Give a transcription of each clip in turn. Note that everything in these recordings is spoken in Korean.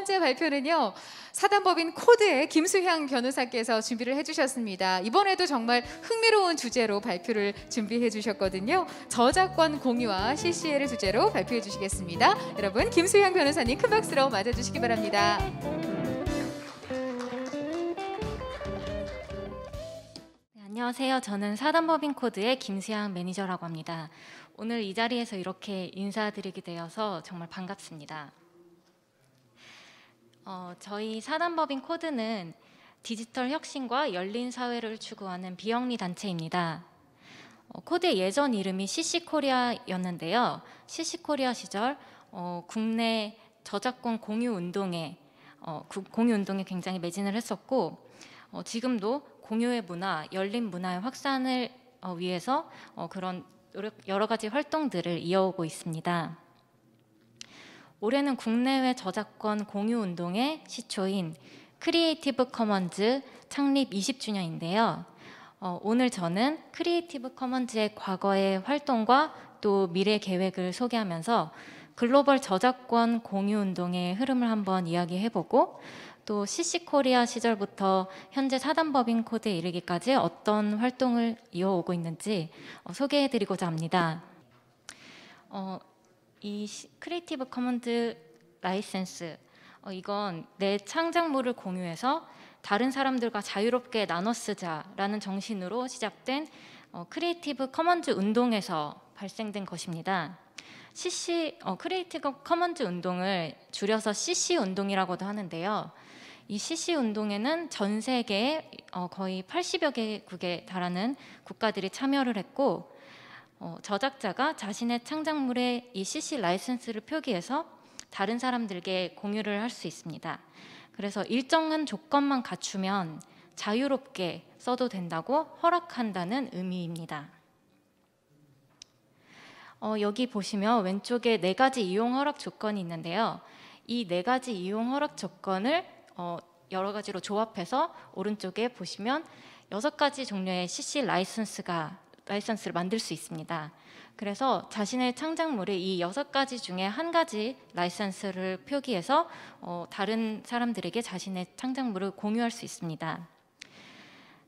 번째 발표는요, 사단법인 코드의 김수향 변호사께서 준비를 해주셨습니다. 이번에도 정말 흥미로운 주제로 발표를 준비해 주셨거든요. 저작권 공유와 CCL을 주제로 발표해 주시겠습니다. 여러분, 김수향 변호사님 큰 박수로 맞아주시기 바랍니다. 네, 안녕하세요. 저는 사단법인 코드의 김수향 매니저라고 합니다. 오늘 이 자리에서 이렇게 인사드리게 되어서 정말 반갑습니다. 저희 사단법인 코드는 디지털 혁신과 열린 사회를 추구하는 비영리 단체입니다. 코드의 예전 이름이 CC 코리아였는데요. CC 코리아 시절 국내 저작권 공유 운동에 굉장히 매진을 했었고, 지금도 공유의 문화, 열린 문화의 확산을 위해서 그런 여러 가지 활동들을 이어오고 있습니다. 올해는 국내외 저작권 공유 운동의 시초인 크리에이티브 커먼즈 창립 20주년인데요. 오늘 저는 크리에이티브 커먼즈의 과거의 활동과 또 미래 계획을 소개하면서 글로벌 저작권 공유 운동의 흐름을 한번 이야기해보고, 또 CC 코리아 시절부터 현재 사단법인 코드에 이르기까지 어떤 활동을 이어오고 있는지 소개해드리고자 합니다. 이 크리에이티브 커먼즈 라이센스, 이건 내 창작물을 공유해서 다른 사람들과 자유롭게 나눠 쓰자라는 정신으로 시작된 크리에이티브 커먼즈 운동에서 발생된 것입니다. 크리에이티브 커먼즈 운동을 줄여서 CC 운동이라고도 하는데요. 이 CC 운동에는 전 세계의 거의 80여 개국에 달하는 국가들이 참여를 했고, 저작자가 자신의 창작물에 이 CC 라이센스를 표기해서 다른 사람들에게 공유를 할 수 있습니다. 그래서 일정한 조건만 갖추면 자유롭게 써도 된다고 허락한다는 의미입니다. 여기 보시면 왼쪽에 4가지 이용 허락 조건이 있는데요. 이 4가지 이용 허락 조건을 여러 가지로 조합해서 오른쪽에 보시면 6가지 종류의 CC 라이선스를 만들 수 있습니다. 그래서 자신의 창작물에 이 6가지 중에 1가지 라이선스를 표기해서 다른 사람들에게 자신의 창작물을 공유할 수 있습니다.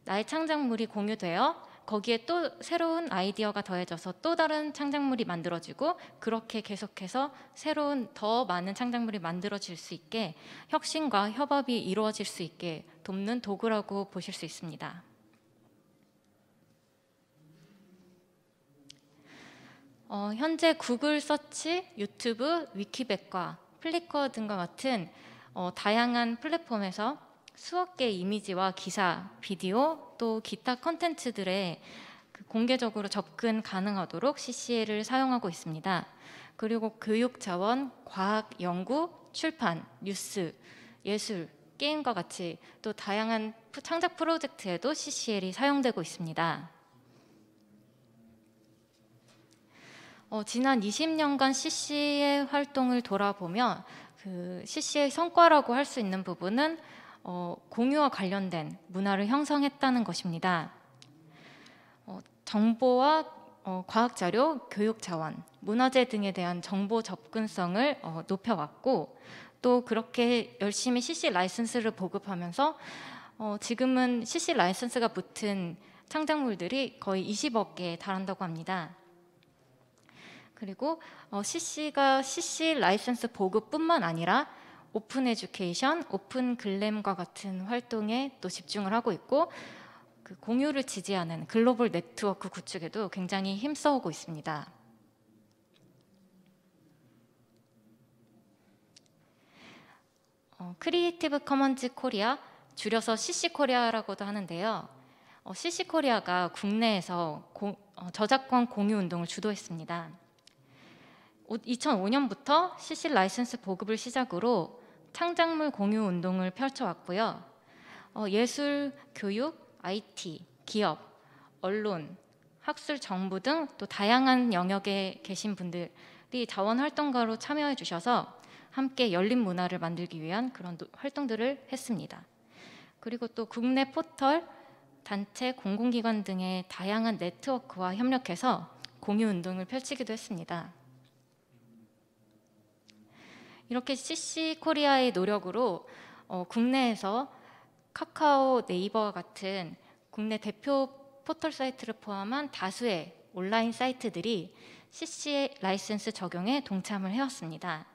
나의 창작물이 공유되어 거기에 또 새로운 아이디어가 더해져서 또 다른 창작물이 만들어지고, 그렇게 계속해서 새로운 더 많은 창작물이 만들어질 수 있게, 혁신과 협업이 이루어질 수 있게 돕는 도구라고 보실 수 있습니다. 현재 구글 서치, 유튜브, 위키백과 플리커 등과 같은 다양한 플랫폼에서 수억 개의 이미지와 기사, 비디오, 또 기타 콘텐츠들에 공개적으로 접근 가능하도록 CCL을 사용하고 있습니다. 그리고 교육 자원, 과학, 연구, 출판, 뉴스, 예술, 게임과 같이 또 다양한 창작 프로젝트에도 CCL이 사용되고 있습니다. 지난 20년간 CC의 활동을 돌아보면 CC의 성과라고 할 수 있는 부분은 공유와 관련된 문화를 형성했다는 것입니다. 정보와 과학자료, 교육자원, 문화재 등에 대한 정보 접근성을 높여왔고, 또 그렇게 열심히 CC 라이선스를 보급하면서 지금은 CC 라이선스가 붙은 창작물들이 거의 20억 개에 달한다고 합니다. 그리고 CC가 CC 라이선스 보급뿐만 아니라 오픈 에듀케이션, 오픈 글램과 같은 활동에 또 집중을 하고 있고, 공유를 지지하는 글로벌 네트워크 구축에도 굉장히 힘써오고 있습니다. 크리에이티브 커먼즈 코리아, 줄여서 CC 코리아라고도 하는데요. CC 코리아가 국내에서 저작권 공유 운동을 주도했습니다. 2005년부터 CC 라이선스 보급을 시작으로 창작물 공유 운동을 펼쳐왔고요. 예술, 교육, IT, 기업, 언론, 학술, 정부 등 또 다양한 영역에 계신 분들이 자원활동가로 참여해 주셔서 함께 열린 문화를 만들기 위한 그런 활동들을 했습니다. 그리고 또 국내 포털, 단체, 공공기관 등의 다양한 네트워크와 협력해서 공유 운동을 펼치기도 했습니다. 이렇게 CC 코리아의 노력으로 국내에서 카카오, 네이버와 같은 국내 대표 포털 사이트를 포함한 다수의 온라인 사이트들이 CC 라이센스 적용에 동참을 해왔습니다.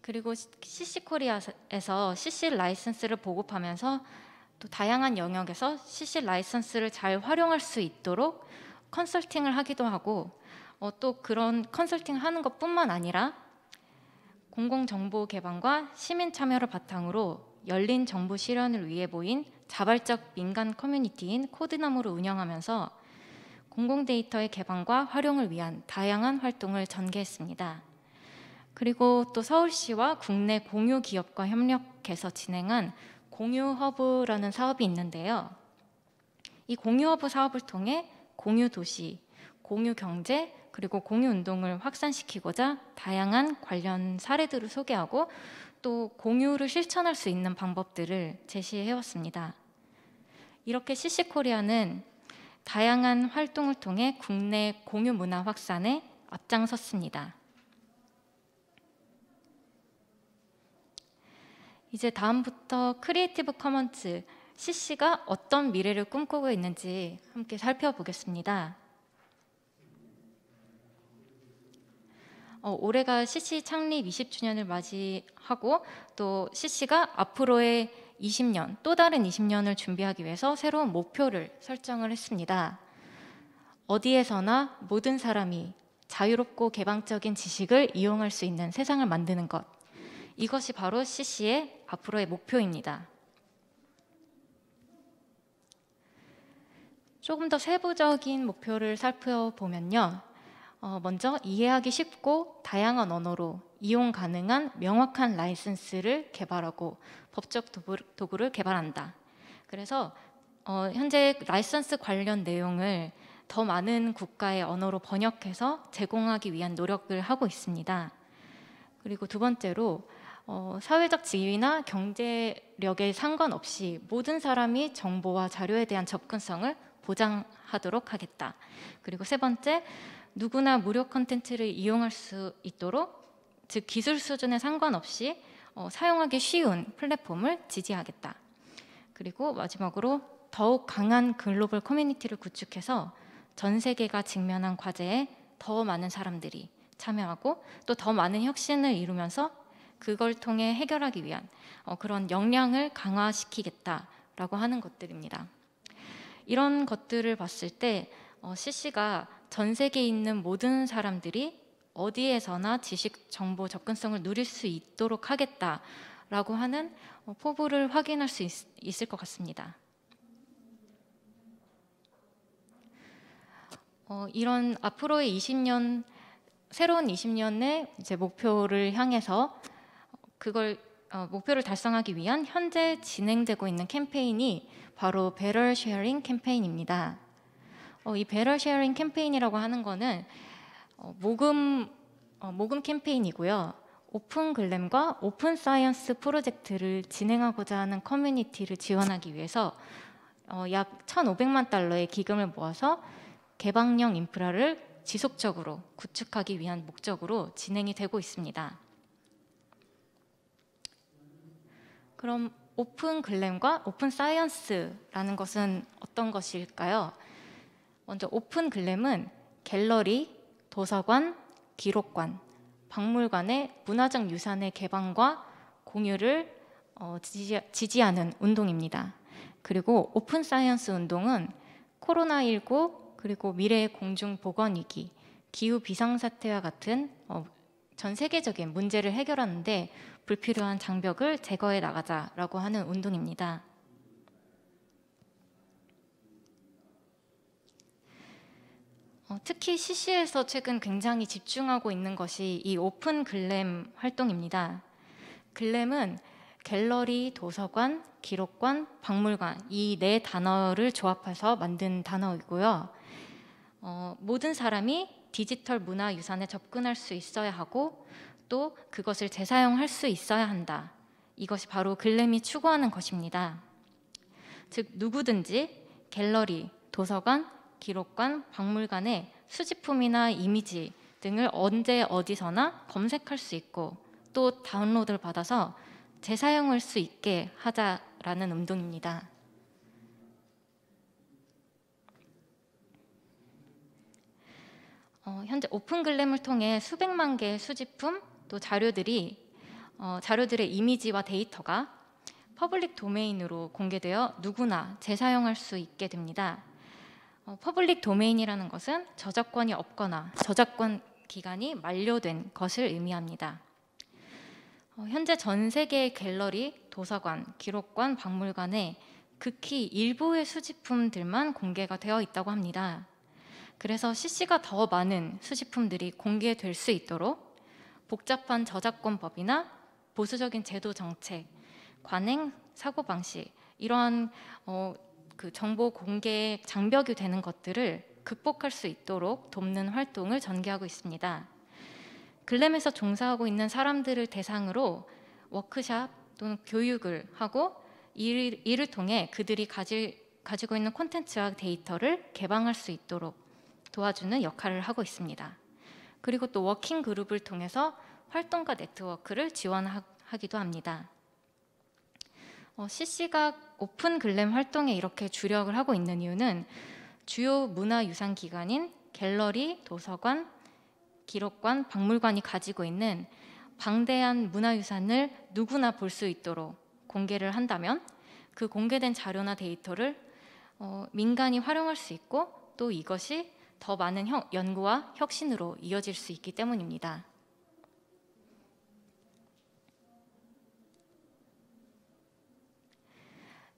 그리고 CC 코리아에서 CC 라이센스를 보급하면서 또 다양한 영역에서 CC 라이센스를 잘 활용할 수 있도록 컨설팅을 하기도 하고 또 그런 컨설팅 하는 것뿐만 아니라 공공정보 개방과 시민 참여를 바탕으로 열린 정보 실현을 위해 모인 자발적 민간 커뮤니티인 코드나무를 운영하면서 공공 데이터의 개방과 활용을 위한 다양한 활동을 전개했습니다. 그리고 또 서울시와 국내 공유 기업과 협력해서 진행한 공유 허브라는 사업이 있는데요. 이 공유 허브 사업을 통해 공유 도시, 공유 경제, 그리고 공유 운동을 확산시키고자 다양한 관련 사례들을 소개하고 또 공유를 실천할 수 있는 방법들을 제시해왔습니다. 이렇게 CC 코리아는 다양한 활동을 통해 국내 공유 문화 확산에 앞장섰습니다. 이제 다음부터 크리에이티브 커먼스 CC가 어떤 미래를 꿈꾸고 있는지 함께 살펴보겠습니다. 올해가 CC 창립 20주년을 맞이하고 또 CC가 앞으로의 20년, 또 다른 20년을 준비하기 위해서 새로운 목표를 설정을 했습니다. 어디에서나 모든 사람이 자유롭고 개방적인 지식을 이용할 수 있는 세상을 만드는 것, 이것이 바로 CC의 앞으로의 목표입니다. 조금 더 세부적인 목표를 살펴보면요. 먼저 이해하기 쉽고 다양한 언어로 이용 가능한 명확한 라이센스를 개발하고 법적 도구를 개발한다. 그래서 현재 라이센스 관련 내용을 더 많은 국가의 언어로 번역해서 제공하기 위한 노력을 하고 있습니다. 그리고 두 번째로 사회적 지위나 경제력에 상관없이 모든 사람이 정보와 자료에 대한 접근성을 보장하도록 하겠다. 그리고 세 번째, 누구나 무료 콘텐츠를 이용할 수 있도록, 즉 기술 수준에 상관없이 사용하기 쉬운 플랫폼을 지지하겠다. 그리고 마지막으로 더욱 강한 글로벌 커뮤니티를 구축해서 전 세계가 직면한 과제에 더 많은 사람들이 참여하고 또 더 많은 혁신을 이루면서 그걸 통해 해결하기 위한 그런 역량을 강화시키겠다라고 하는 것들입니다. 이런 것들을 봤을 때 CC가 전 세계에 있는 모든 사람들이 어디에서나 지식, 정보, 접근성을 누릴 수 있도록 하겠다라고 하는 포부를 확인할 수 있을 것 같습니다. 이런 앞으로의 20년, 새로운 20년의 이제 목표를 향해서 목표를 달성하기 위한 현재 진행되고 있는 캠페인이 바로 Better Sharing 캠페인입니다. 이 Better Sharing 캠페인이라고 하는 거는 모금 캠페인이고요. 오픈 글램과 오픈 사이언스 프로젝트를 진행하고자 하는 커뮤니티를 지원하기 위해서 약 1,500만 달러의 기금을 모아서 개방형 인프라를 지속적으로 구축하기 위한 목적으로 진행이 되고 있습니다. 그럼 오픈 글램과 오픈 사이언스라는 것은 어떤 것일까요? 먼저 오픈 글램은 갤러리, 도서관, 기록관, 박물관의 문화적 유산의 개방과 공유를 지지하는 운동입니다. 그리고 오픈 사이언스 운동은 코로나19 그리고 미래의 공중 보건 위기, 기후 비상 사태와 같은 전 세계적인 문제를 해결하는데 불필요한 장벽을 제거해 나가자라고 하는 운동입니다. 특히 CC에서 최근 굉장히 집중하고 있는 것이 이 오픈 글램 활동입니다. 글램은 갤러리, 도서관, 기록관, 박물관 이 네 단어를 조합해서 만든 단어이고요. 모든 사람이 디지털 문화 유산에 접근할 수 있어야 하고 또 그것을 재사용할 수 있어야 한다. 이것이 바로 글램이 추구하는 것입니다. 즉 누구든지 갤러리, 도서관, 기록관, 박물관에 수집품이나 이미지 등을 언제 어디서나 검색할 수 있고 또 다운로드를 받아서 재사용할 수 있게 하자라는 운동입니다. 현재 오픈글램을 통해 수백만 개의 수집품 또 자료들의 이미지와 데이터가 퍼블릭 도메인으로 공개되어 누구나 재사용할 수 있게 됩니다. 퍼블릭 도메인이라는 것은 저작권이 없거나 저작권 기간이 만료된 것을 의미합니다. 현재 전 세계의 갤러리, 도서관, 기록관, 박물관에 극히 일부의 수집품들만 공개가 되어 있다고 합니다. 그래서 CC가 더 많은 수집품들이 공개될 수 있도록 복잡한 저작권법이나 보수적인 제도 정책, 관행, 사고방식 이러한 그 정보 공개의 장벽이 되는 것들을 극복할 수 있도록 돕는 활동을 전개하고 있습니다. 글램에서 종사하고 있는 사람들을 대상으로 워크샵 또는 교육을 하고 이를 통해 그들이 가지고 있는 콘텐츠와 데이터를 개방할 수 있도록 도와주는 역할을 하고 있습니다. 그리고 또 워킹 그룹을 통해서 활동과 네트워크를 지원하기도 합니다. CC가 오픈 글램 활동에 이렇게 주력을 하고 있는 이유는 주요 문화유산기관인 갤러리, 도서관, 기록관, 박물관이 가지고 있는 방대한 문화유산을 누구나 볼 수 있도록 공개를 한다면 그 공개된 자료나 데이터를 민간이 활용할 수 있고 또 이것이 더 많은 연구와 혁신으로 이어질 수 있기 때문입니다.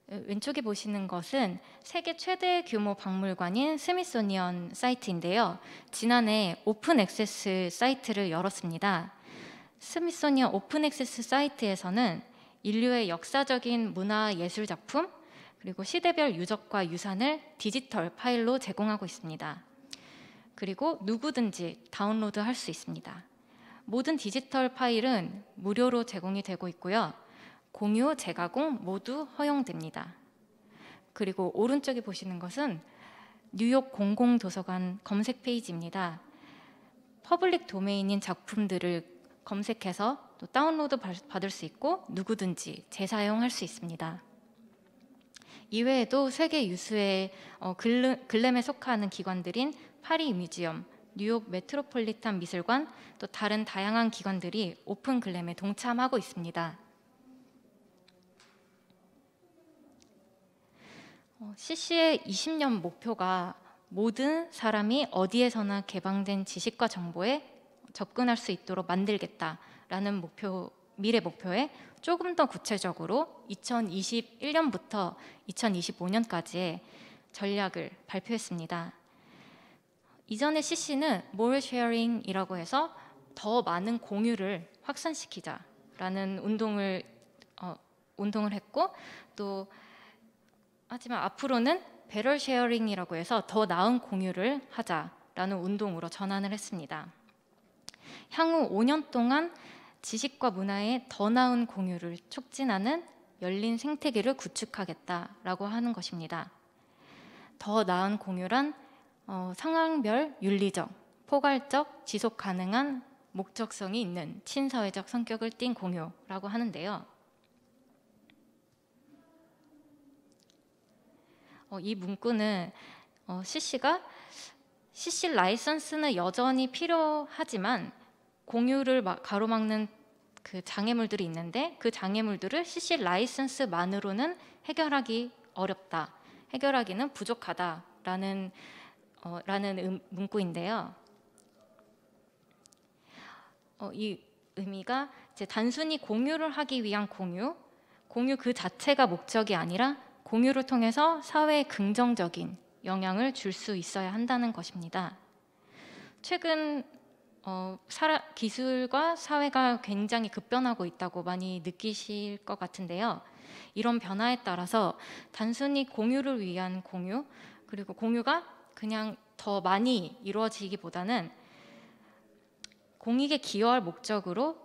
왼쪽에 보시는 것은 세계 최대 규모 박물관인 스미소니언 사이트인데요. 지난해 오픈 액세스 사이트를 열었습니다. 스미소니언 오픈 액세스 사이트에서는 인류의 역사적인 문화 예술 작품 그리고 시대별 유적과 유산을 디지털 파일로 제공하고 있습니다. 그리고 누구든지 다운로드 할 수 있습니다. 모든 디지털 파일은 무료로 제공이 되고 있고요. 공유, 재가공 모두 허용됩니다. 그리고 오른쪽에 보시는 것은 뉴욕 공공도서관 검색 페이지입니다. 퍼블릭 도메인인 작품들을 검색해서 또 다운로드 받을 수 있고 누구든지 재사용할 수 있습니다. 이외에도 세계 유수의 글램에 속하는 기관들인 파리 뮤지엄, 뉴욕 메트로폴리탄 미술관, 또 다른 다양한 기관들이 오픈 글램에 동참하고 있습니다. CC의 20년 목표가 모든 사람이 어디에서나 개방된 지식과 정보에 접근할 수 있도록 만들겠다라는 미래 목표에 조금 더 구체적으로 2021년부터 2025년까지의 전략을 발표했습니다. 이전에 CC는 more sharing이라고 해서 더 많은 공유를 확산시키자라는 운동을 했고 또 하지만 앞으로는 Better Sharing이라고 해서 더 나은 공유를 하자라는 운동으로 전환을 했습니다. 향후 5년 동안 지식과 문화의 더 나은 공유를 촉진하는 열린 생태계를 구축하겠다라고 하는 것입니다. 더 나은 공유란 상황별 윤리적, 포괄적, 지속 가능한 목적성이 있는 친사회적 성격을 띈 공유라고 하는데요. 이 문구는 CC 라이선스는 여전히 필요하지만 공유를 가로막는 그 장애물들이 있는데 그 장애물들을 CC 라이선스만으로는 해결하기 어렵다, 해결하기는 부족하다라는 문구인데요. 이 의미가 이제 단순히 공유를 하기 위한 공유 그 자체가 목적이 아니라 공유를 통해서 사회에 긍정적인 영향을 줄 수 있어야 한다는 것입니다. 최근 기술과 사회가 굉장히 급변하고 있다고 많이 느끼실 것 같은데요. 이런 변화에 따라서 단순히 공유를 위한 공유 그리고 공유가 그냥 더 많이 이루어지기보다는 공익에 기여할 목적으로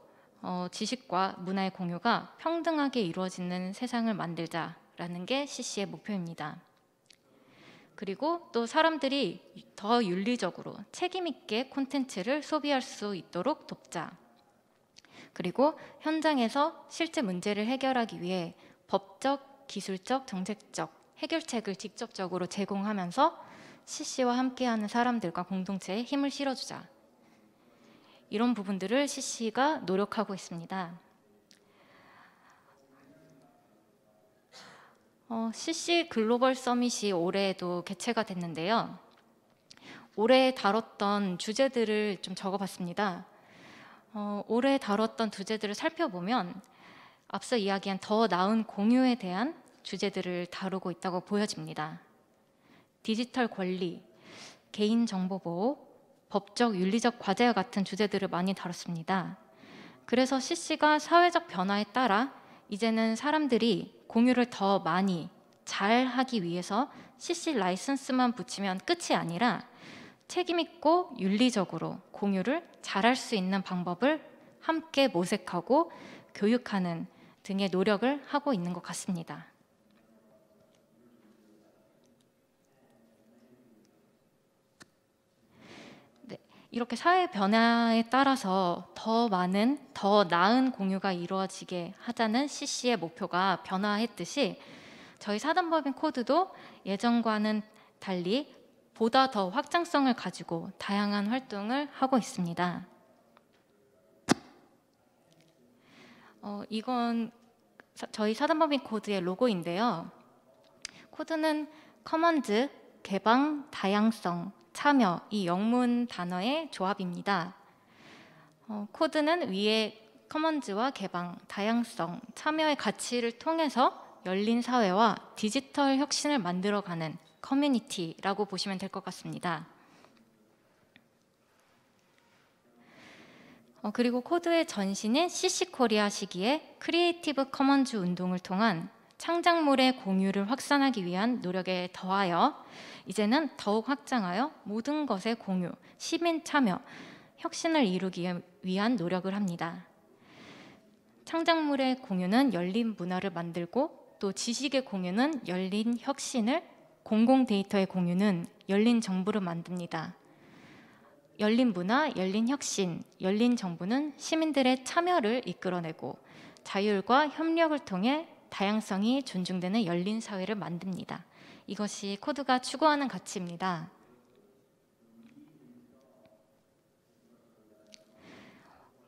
지식과 문화의 공유가 평등하게 이루어지는 세상을 만들자라는 게 CC의 목표입니다. 그리고 또 사람들이 더 윤리적으로 책임 있게 콘텐츠를 소비할 수 있도록 돕자. 그리고 현장에서 실제 문제를 해결하기 위해 법적, 기술적, 정책적 해결책을 직접적으로 제공하면서 CC와 함께하는 사람들과 공동체에 힘을 실어주자. 이런 부분들을 CC가 노력하고 있습니다. CC 글로벌 서밋이 올해에도 개최가 됐는데요. 올해 다뤘던 주제들을 좀 적어봤습니다. 올해 다뤘던 주제들을 살펴보면 앞서 이야기한 더 나은 공유에 대한 주제들을 다루고 있다고 보여집니다. 디지털 권리, 개인정보보호, 법적, 윤리적 과제와 같은 주제들을 많이 다뤘습니다. 그래서 CC가 사회적 변화에 따라 이제는 사람들이 공유를 더 많이 잘 하기 위해서 CC 라이선스만 붙이면 끝이 아니라 책임있고 윤리적으로 공유를 잘할 수 있는 방법을 함께 모색하고 교육하는 등의 노력을 하고 있는 것 같습니다. 네, 이렇게 사회 변화에 따라서 더 많은, 더 나은 공유가 이루어지게 하자는 CC의 목표가 변화했듯이 저희 사단법인 코드도 예전과는 달리 보다 더 확장성을 가지고 다양한 활동을 하고 있습니다. 이건 저희 사단법인 코드의 로고인데요. 코드는 커먼즈, 개방, 다양성, 참여 이 영문 단어의 조합입니다. 코드는 위에 커먼즈와 개방, 다양성, 참여의 가치를 통해서 열린 사회와 디지털 혁신을 만들어가는 커뮤니티라고 보시면 될 것 같습니다. 그리고 코드의 전신인 CC 코리아 시기에 크리에이티브 커먼즈 운동을 통한 창작물의 공유를 확산하기 위한 노력에 더하여 이제는 더욱 확장하여 모든 것의 공유, 시민 참여, 혁신을 이루기 위한 노력을 합니다. 창작물의 공유는 열린 문화를 만들고 또 지식의 공유는 열린 혁신을, 공공 데이터의 공유는 열린 정부를 만듭니다. 열린 문화, 열린 혁신, 열린 정부는 시민들의 참여를 이끌어내고 자율과 협력을 통해 다양성이 존중되는 열린 사회를 만듭니다. 이것이 코드가 추구하는 가치입니다.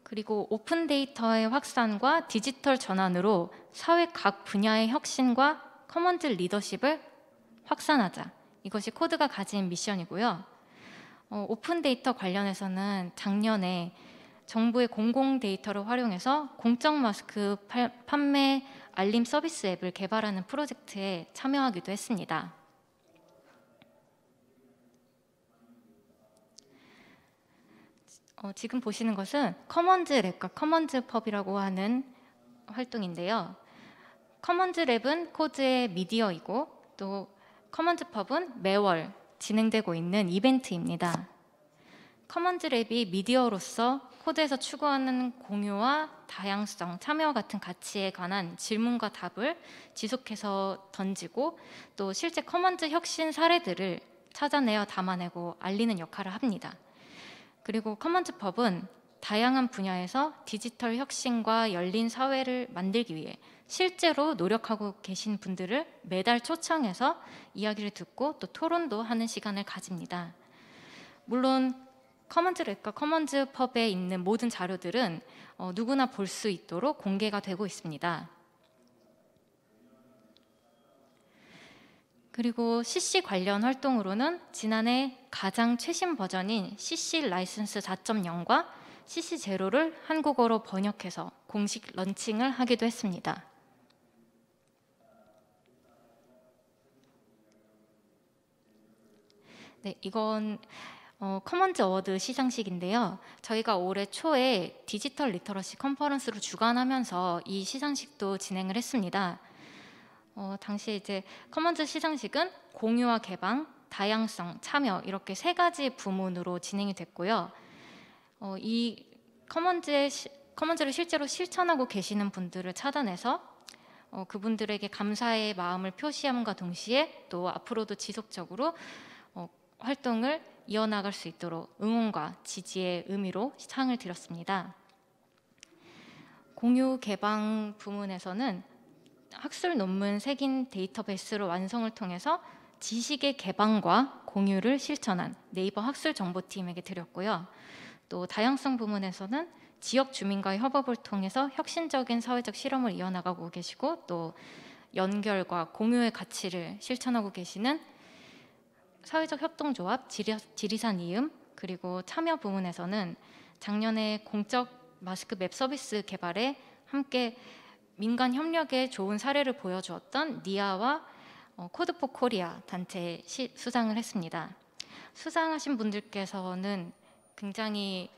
그리고 오픈 데이터의 확산과 디지털 전환으로 사회 각 분야의 혁신과 커먼즈 리더십을 확산하자. 이것이 코드가 가진 미션이고요. 오픈 데이터 관련해서는 작년에 정부의 공공 데이터를 활용해서 공적 마스크 판매 알림 서비스 앱을 개발하는 프로젝트에 참여하기도 했습니다. 지금 보시는 것은 커먼즈 랩과 커먼즈 펍이라고 하는 활동인데요. 커먼즈 랩은 코드의 미디어이고 또 커먼즈 펍은 매월 진행되고 있는 이벤트입니다. 커먼즈 랩이 미디어로서 코드에서 추구하는 공유와 다양성, 참여와 같은 가치에 관한 질문과 답을 지속해서 던지고 또 실제 커먼즈 혁신 사례들을 찾아내어 담아내고 알리는 역할을 합니다. 그리고 커먼즈 펍은 다양한 분야에서 디지털 혁신과 열린 사회를 만들기 위해 실제로 노력하고 계신 분들을 매달 초청해서 이야기를 듣고 또 토론도 하는 시간을 가집니다. 물론 커먼즈 랩과 커먼즈 펍에 있는 모든 자료들은 누구나 볼 수 있도록 공개가 되고 있습니다. 그리고 CC 관련 활동으로는 지난해 가장 최신 버전인 CC 라이선스 4.0과 CC0를 한국어로 번역해서 공식 런칭을 하기도 했습니다. 네, 이건 커먼즈 어워드 시상식인데요. 저희가 올해 초에 디지털 리터러시 컨퍼런스를 주관하면서 이 시상식도 진행을 했습니다. 당시 이제 커먼즈 시상식은 공유와 개방, 다양성, 참여 이렇게 세 가지 부문으로 진행이 됐고요. 이 커먼즈를 실제로 실천하고 계시는 분들을 찾아내서 그분들에게 감사의 마음을 표시함과 동시에 또 앞으로도 지속적으로 활동을 이어나갈 수 있도록 응원과 지지의 의미로 상을 드렸습니다. 공유 개방 부문에서는 학술 논문 색인 데이터베이스로 완성을 통해서 지식의 개방과 공유를 실천한 네이버 학술정보팀에게 드렸고요. 또 다양성 부문에서는 지역 주민과의 협업을 통해서 혁신적인 사회적 실험을 이어나가고 계시고 또 연결과 공유의 가치를 실천하고 계시는 사회적 협동조합 지리산이음 그리고 참여 부문에서는 작년에 공적 마스크 맵 서비스 개발에 함께 민간 협력의 좋은 사례를 보여주었던 니아와 코드 포 코리아 단체 수상을 했습니다. 수상하신 분들께서는 굉장히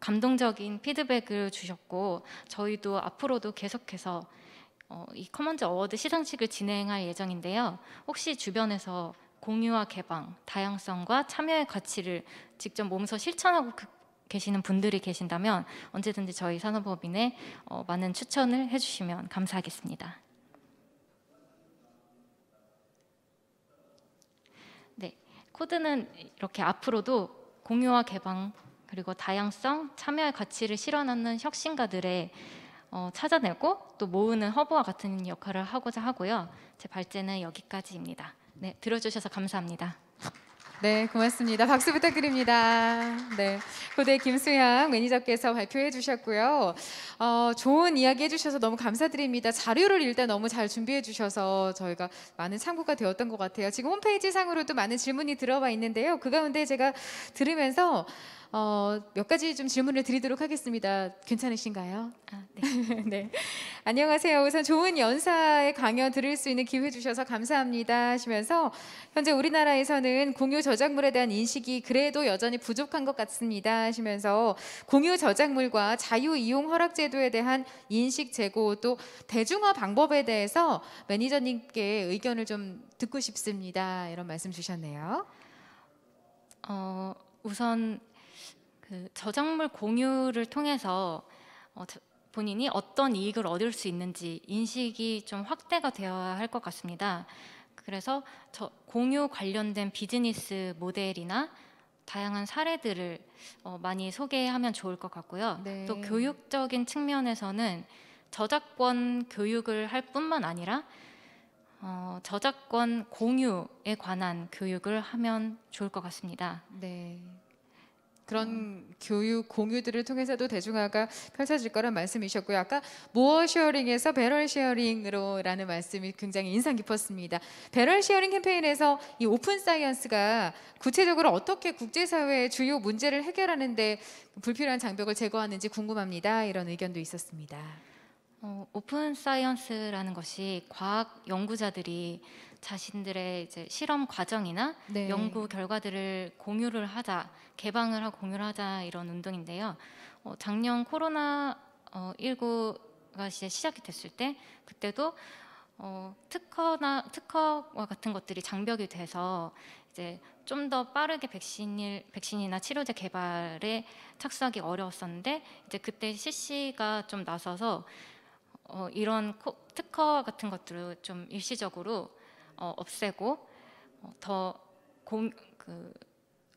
감동적인 피드백을 주셨고 저희도 앞으로도 계속해서 이 커먼즈 어워드 시상식을 진행할 예정인데요. 혹시 주변에서 공유와 개방, 다양성과 참여의 가치를 직접 몸소 실천하고 계시는 분들이 계신다면 언제든지 저희 산업법인에 많은 추천을 해주시면 감사하겠습니다. 네, 코드는 이렇게 앞으로도 공유와 개방, 그리고 다양성, 참여의 가치를 실현하는 혁신가들의 찾아내고 또 모으는 허브와 같은 역할을 하고자 하고요. 제 발제는 여기까지입니다. 네, 들어주셔서 감사합니다. 네, 고맙습니다. 박수 부탁드립니다. 네, 고대 김수향 매니저께서 발표해 주셨고요. 좋은 이야기 해주셔서 너무 감사드립니다. 자료를 일단 너무 잘 준비해 주셔서 저희가 많은 참고가 되었던 것 같아요. 지금 홈페이지 상으로도 많은 질문이 들어와 있는데요. 그 가운데 제가 들으면서 몇 가지 좀 질문을 드리도록 하겠습니다. 괜찮으신가요? 아, 네. 네. 안녕하세요. 우선 좋은 연사의 강연 들을 수 있는 기회 주셔서 감사합니다 하시면서 현재 우리나라에서는 공유 저작물에 대한 인식이 그래도 여전히 부족한 것 같습니다 하시면서 공유 저작물과 자유 이용 허락 제도에 대한 인식 제고 또 대중화 방법에 대해서 매니저님께 의견을 좀 듣고 싶습니다. 이런 말씀 주셨네요. 우선 그 저작물 공유를 통해서 본인이 어떤 이익을 얻을 수 있는지 인식이 좀 확대가 되어야 할 것 같습니다. 그래서 공유 관련된 비즈니스 모델이나 다양한 사례들을 많이 소개하면 좋을 것 같고요. 네. 또 교육적인 측면에서는 저작권 교육을 할 뿐만 아니라 저작권 공유에 관한 교육을 하면 좋을 것 같습니다. 네. 그런 교육 공유들을 통해서도 대중화가 펼쳐질 거란 말씀이셨고요. 아까 모어 쉐어링에서 배럴 쉐어링으로 라는 말씀이 굉장히 인상 깊었습니다. 배럴 쉐어링 캠페인에서 이 오픈 사이언스가 구체적으로 어떻게 국제사회의 주요 문제를 해결하는 데 불필요한 장벽을 제거하는지 궁금합니다. 이런 의견도 있었습니다. 오픈 사이언스라는 것이 과학 연구자들이 자신들의 이제 실험 과정이나 네. 연구 결과들을 공유를 하자, 개방을 하고 공유를 하자 이런 운동인데요. 작년 코로나19가 이제 시작이 됐을 때 그때도 특허와 같은 것들이 장벽이 돼서 이제 좀 더 빠르게 백신이나 치료제 개발에 착수하기 어려웠었는데 이제 그때 CC가 좀 나서서 이런 특허 같은 것들을 좀 일시적으로 없애고 더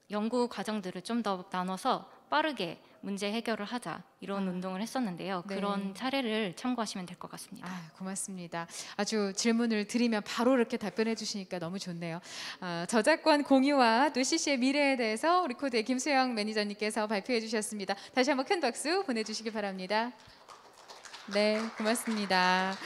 연구 과정들을 좀 더 나눠서 빠르게 문제 해결을 하자 이런 운동을 했었는데요. 네. 그런 사례를 참고하시면 될 것 같습니다. 아, 고맙습니다. 아주 질문을 드리면 바로 이렇게 답변해 주시니까 너무 좋네요. 저작권 공유와 또 CC의 미래에 대해서 우리 코드의 김수향 매니저님께서 발표해 주셨습니다. 다시 한번 큰 박수 보내주시기 바랍니다. 네, 고맙습니다.